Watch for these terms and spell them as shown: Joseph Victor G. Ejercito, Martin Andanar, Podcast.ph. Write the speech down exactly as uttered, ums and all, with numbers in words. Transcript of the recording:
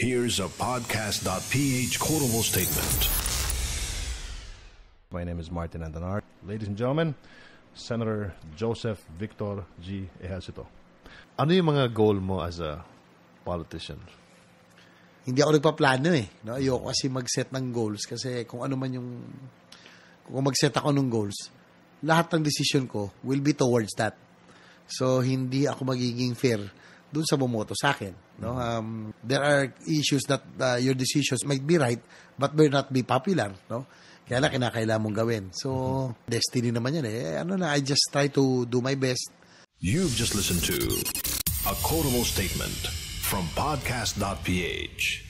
Here's a podcast dot p h quotable statement. My name is Martin Andanar. Ladies and gentlemen, Senator Joseph Victor G. Ejercito. Ano yung mga goal mo as a politician? Hindi ako nagpa-plano eh. No? Ayoko kasi mag-set ng goals kasi kung ano man yung... Kung mag-set ako ng goals, lahat ng decision ko will be towards that. So, hindi ako magiging fair doon sa bumoto sa akin. No? Um, there are issues that uh, your decisions might be right but may not be popular. No? Kaya lang kinakailangan mong gawin. So, mm-hmm. destiny naman yan eh. Ano na, I just try to do my best. You've just listened to a quotable statement from podcast dot p h.